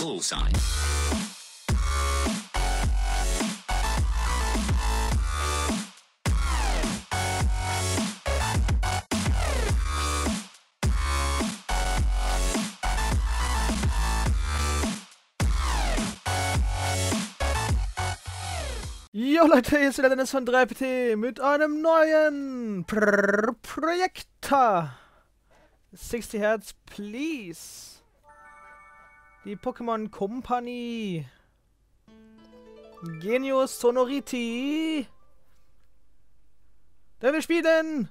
Bullseye. Jo Leute, hier ist wieder Dennis von 3LPT mit einem neuen Projektor. 60 Hertz, please. Die Pokémon Company. Genius Sonority. Denn wir spielen.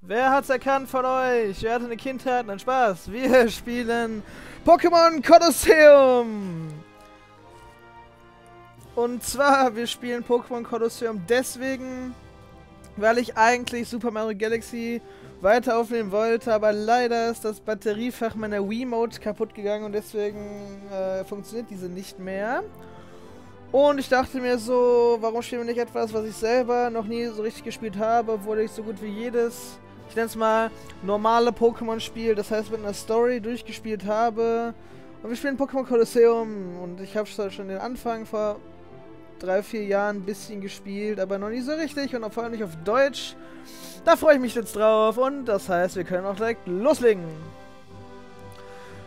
Wer hat's erkannt von euch? Wer hatte eine Kindheit und einen Spaß? Wir spielen Pokémon Colosseum. Und zwar, wir spielen Pokémon Colosseum deswegen, weil ich eigentlich Super Mario Galaxy weiter aufnehmen wollte, aber leider ist das Batteriefach meiner Wii-Mote kaputt gegangen und deswegen funktioniert diese nicht mehr. Und ich dachte mir so, warum spielen wir nicht etwas, was ich selber noch nie so richtig gespielt habe, obwohl ich so gut wie jedes, ich nenne es mal, normale Pokémon-Spiel, das heißt mit einer Story durchgespielt habe. Und wir spielen Pokémon Colosseum und ich habe schon den Anfang vor 3-4 Jahren ein bisschen gespielt, aber noch nicht so richtig und vor allem nicht auf Deutsch. Da freue ich mich jetzt drauf und das heißt, wir können auch direkt loslegen.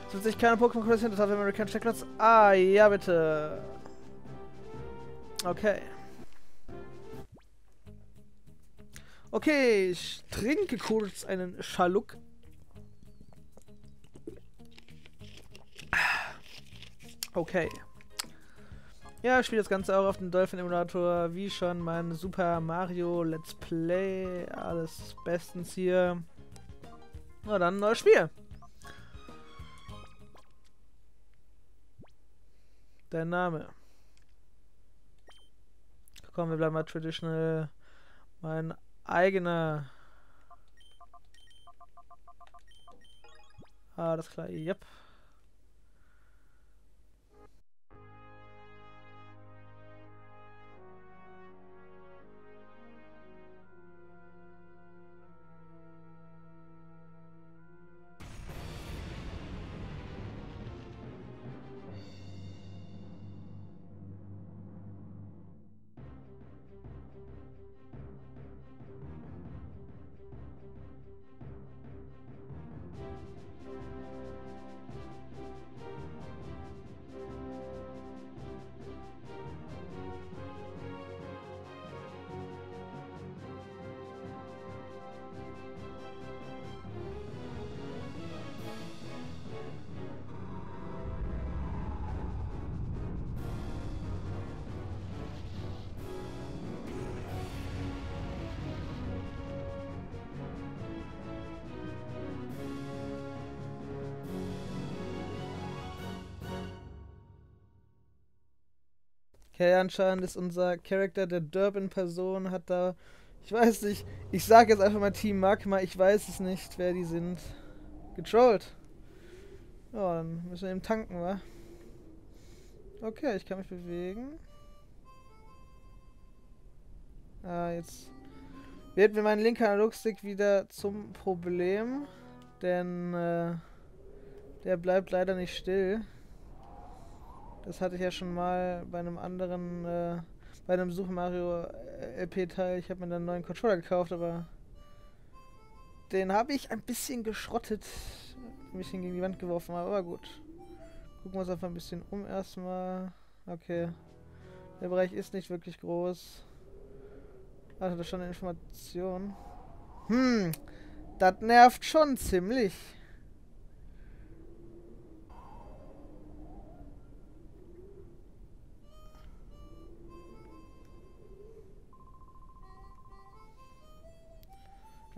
Es wird sich keine Pokémon Colosseum, das hat wir keinen Steckplatz. Ah, ja bitte. Okay. Okay, ich trinke kurz einen Schluck. Okay. Ja, ich spiele das Ganze auch auf dem Dolphin-Emulator, wie schon mein Super Mario Let's Play, alles bestens hier. Na dann, neues Spiel. Der Name. Komm, wir bleiben mal traditional. Mein eigener. Alles klar, yep. Okay, anscheinend ist unser Charakter, der Durban-Person, hat da... Ich weiß nicht, ich sage jetzt einfach mal Team Magma, ich weiß es nicht, wer die sind. Getrollt. Ja, dann müssen wir eben tanken, wa? Okay, ich kann mich bewegen. Ah, jetzt wird mir mein linker Analogstick wieder zum Problem, denn der bleibt leider nicht still. Das hatte ich ja schon mal bei einem anderen, bei einem Super Mario LP-Teil. Ich habe mir dann einen neuen Controller gekauft, aber den habe ich ein bisschen geschrottet. Ein bisschen gegen die Wand geworfen, aber gut. Gucken wir uns einfach ein bisschen um erstmal. Okay. Der Bereich ist nicht wirklich groß. Ach, das ist schon eine Information. Hm, das nervt schon ziemlich.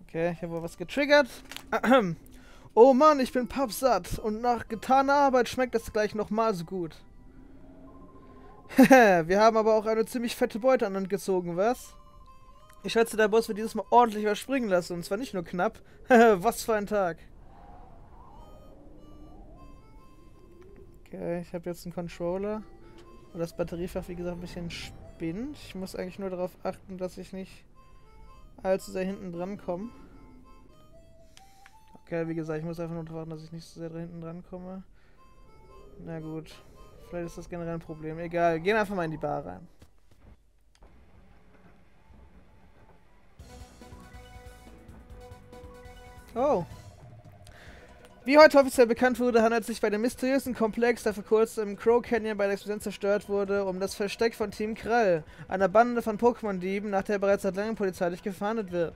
Okay, ich habe wohl was getriggert. Oh Mann, ich bin pappsatt. Und nach getaner Arbeit schmeckt das gleich nochmal so gut. Wir haben aber auch eine ziemlich fette Beute an Land gezogen, was? Ich schätze, der Boss wird dieses Mal ordentlich was springen lassen. Und zwar nicht nur knapp. Was für ein Tag. Okay, ich habe jetzt einen Controller. Und das Batteriefach, wie gesagt, ein bisschen spinnt. Ich muss eigentlich nur darauf achten, dass ich nicht allzu sehr hinten dran komme. Okay, wie gesagt, ich muss einfach nur darauf achten, dass ich nicht so sehr da hinten dran komme. Na gut. Vielleicht ist das generell ein Problem. Egal, gehen einfach mal in die Bar rein. Oh. Wie heute offiziell bekannt wurde, handelt es sich bei dem mysteriösen Komplex, der vor kurzem im Crow Canyon bei der Explosion zerstört wurde, um das Versteck von Team Krall, einer Bande von Pokémon-Dieben, nach der bereits seit langem polizeilich gefahndet wird.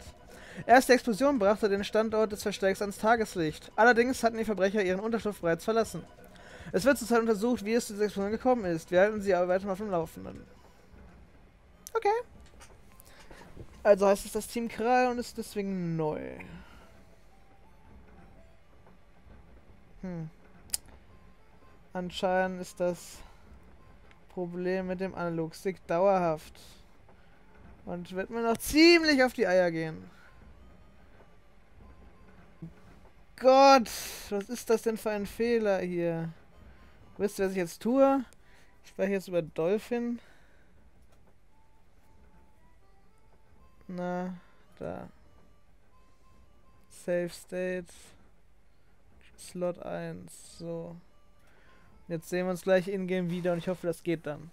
Erst die Explosion brachte den Standort des Verstecks ans Tageslicht. Allerdings hatten die Verbrecher ihren Unterschlupf bereits verlassen. Es wird zurzeit untersucht, wie es zu dieser Explosion gekommen ist. Wir halten sie aber weiter auf dem Laufenden. Okay. Also heißt es das Team Krall und ist deswegen neu. Hm. Anscheinend ist das Problem mit dem Analogstick dauerhaft. Und wird mir noch ziemlich auf die Eier gehen. Gott, was ist das denn für ein Fehler hier? Wisst ihr, was ich jetzt tue? Ich spreche jetzt über Dolphin. Na, da. Save State. Slot 1, so. Jetzt sehen wir uns gleich in-game wieder und ich hoffe, das geht dann.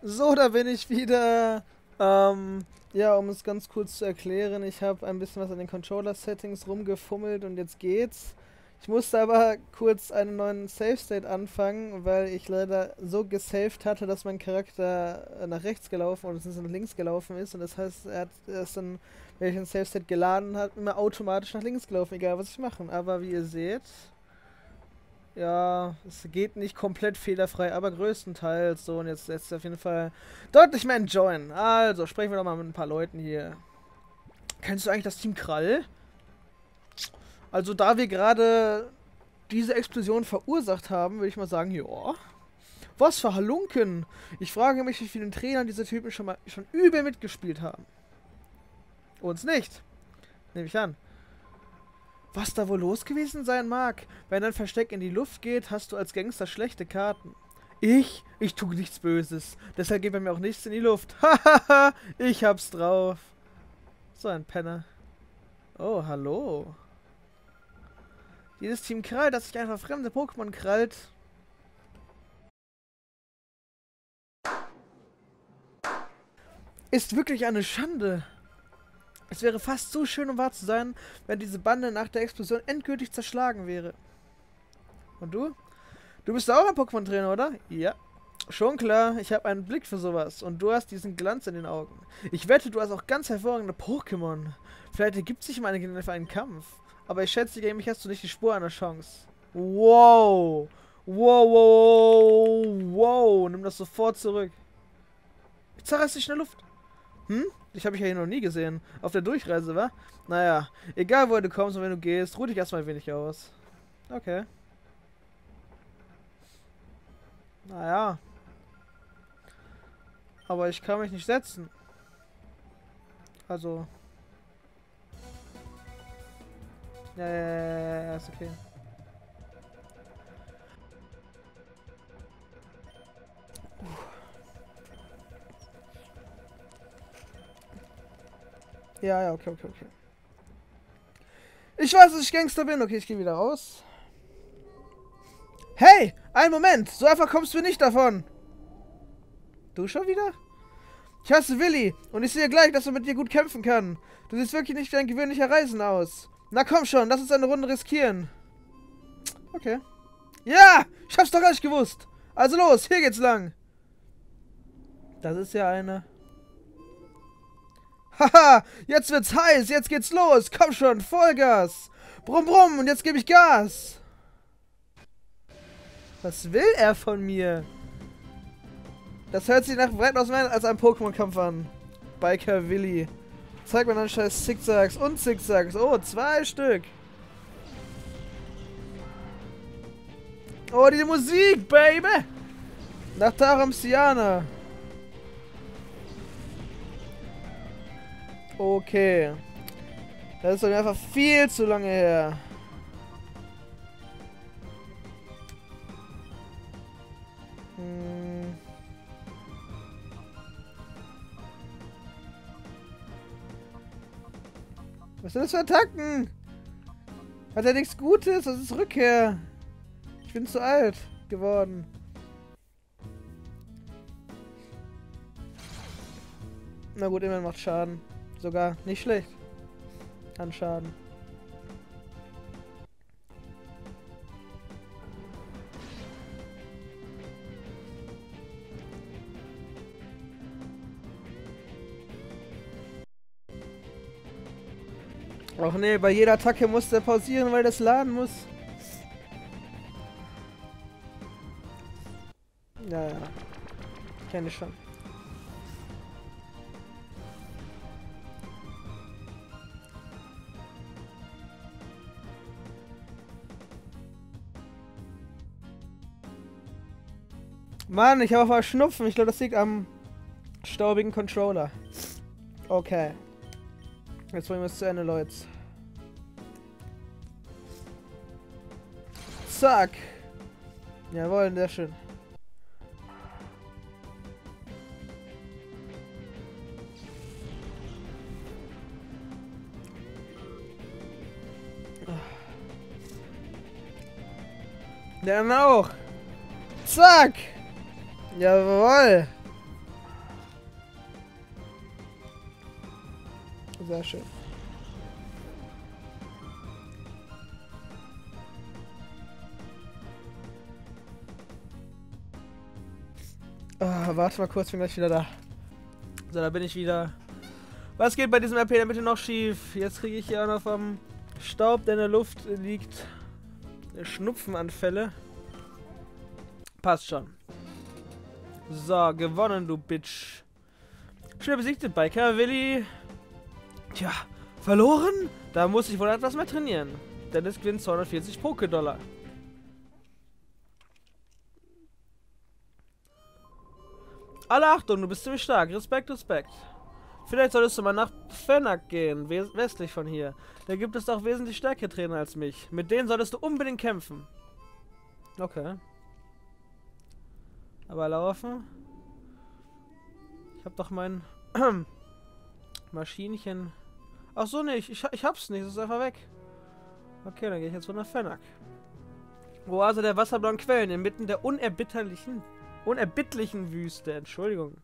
So, da bin ich wieder. Ja, um es ganz kurz zu erklären, ich habe ein bisschen was an den Controller-Settings rumgefummelt und jetzt geht's. Ich musste aber kurz einen neuen Save-State anfangen, weil ich leider so gesaved hatte, dass mein Charakter nach rechts gelaufen oder nach links gelaufen ist. Und das heißt, er hat erst dann, wenn ich den Save-State geladen habe, immer automatisch nach links gelaufen, egal was ich mache. Aber wie ihr seht... Ja, es geht nicht komplett fehlerfrei, aber größtenteils so. Und jetzt lässt es auf jeden Fall deutlich mehr enjoyen. Also, sprechen wir doch mal mit ein paar Leuten hier. Kennst du eigentlich das Team Krall? Also, da wir gerade diese Explosion verursacht haben, würde ich mal sagen, ja. Was für Halunken. Ich frage mich, wie vielen Trainern diese Typen schon übel mitgespielt haben. Uns nicht. Nehme ich an. Was da wohl los gewesen sein mag? Wenn dein Versteck in die Luft geht, hast du als Gangster schlechte Karten. Ich tue nichts Böses. Deshalb geht bei mir auch nichts in die Luft. Hahaha, ich hab's drauf. So ein Penner. Oh, hallo. Dieses Team Krall, das sich einfach fremde Pokémon krallt. Ist wirklich eine Schande. Es wäre fast zu schön, um wahr zu sein, wenn diese Bande nach der Explosion endgültig zerschlagen wäre. Und du? Du bist auch ein Pokémon-Trainer, oder? Ja. Schon klar, ich habe einen Blick für sowas und du hast diesen Glanz in den Augen. Ich wette, du hast auch ganz hervorragende Pokémon. Vielleicht ergibt sich meine Gegner für einen Kampf. Aber ich schätze, gegen mich hast du nicht die Spur einer Chance. Wow. Wow, wow, wow. Nimm das sofort zurück. Ich zerreiß dich in der Luft. Hm? Ich habe dich ja hier noch nie gesehen. Auf der Durchreise, wa? Naja, egal woher du kommst und wenn du gehst, ruh dich erstmal ein wenig aus. Okay. Naja. Aber ich kann mich nicht setzen. Also. Ja, ist okay. Ja, okay. Ich weiß, dass ich Gangster bin. Okay, ich gehe wieder raus. Hey, einen Moment. So einfach kommst du nicht davon. Du schon wieder? Ich hasse Willi und ich sehe gleich, dass man mit dir gut kämpfen kann. Du siehst wirklich nicht wie ein gewöhnlicher Reisender aus. Na komm schon, lass uns eine Runde riskieren. Okay. Ja, ich hab's doch gar nicht gewusst. Also los, hier geht's lang. Das ist ja eine... Haha, jetzt wird's heiß, jetzt geht's los. Komm schon, Vollgas. Brumm, brumm, und jetzt gebe ich Gas. Was will er von mir? Das hört sich nach weitaus mehr als einem Pokémon-Kampf an. Biker Willi. Zeig mir dann scheiß Zickzacks und Zickzacks. Oh, 2 Stück. Oh, die Musik, Baby. Nach Taram Siana. Okay. Das ist doch einfach viel zu lange her. Hm. Was sind das für Attacken? Hat er nichts Gutes? Das ist Rückkehr. Ich bin zu alt geworden. Na gut, immerhin macht Schaden. Sogar nicht schlecht. An Schaden. Och nee, bei jeder Attacke muss der pausieren, weil das laden muss. Naja, kenne ich schon. Mann, ich habe auf einmal Schnupfen. Ich glaube, das liegt am staubigen Controller. Okay. Jetzt bringen wir es zu Ende, Leute. Zack. Jawohl, sehr schön. Dann auch. Zack. Jawohl. Sehr schön. Oh, warte mal kurz, bin gleich wieder da. So, da bin ich wieder. Was geht bei diesem RP denn bitte noch schief? Jetzt kriege ich hier auch noch vom Staub, der in der Luft liegt, Schnupfenanfälle. Passt schon. So, gewonnen, du Bitch. Schön besiegt den Biker, Willi. Tja, verloren? Da muss ich wohl etwas mehr trainieren. Dennis gewinnt 240 Poké-Dollar. Alle Achtung, du bist ziemlich stark. Respekt, Respekt. Vielleicht solltest du mal nach Phenac gehen, westlich von hier. Da gibt es doch wesentlich stärkere Trainer als mich. Mit denen solltest du unbedingt kämpfen. Okay. Aber laufen. Ich hab doch mein Maschinchen. Ach so, nicht. Ich hab's nicht. Es ist einfach weg. Okay, dann gehe ich jetzt von der Phenac. Oase der wasserblauen Quellen inmitten der unerbittlichen Wüste. Entschuldigung.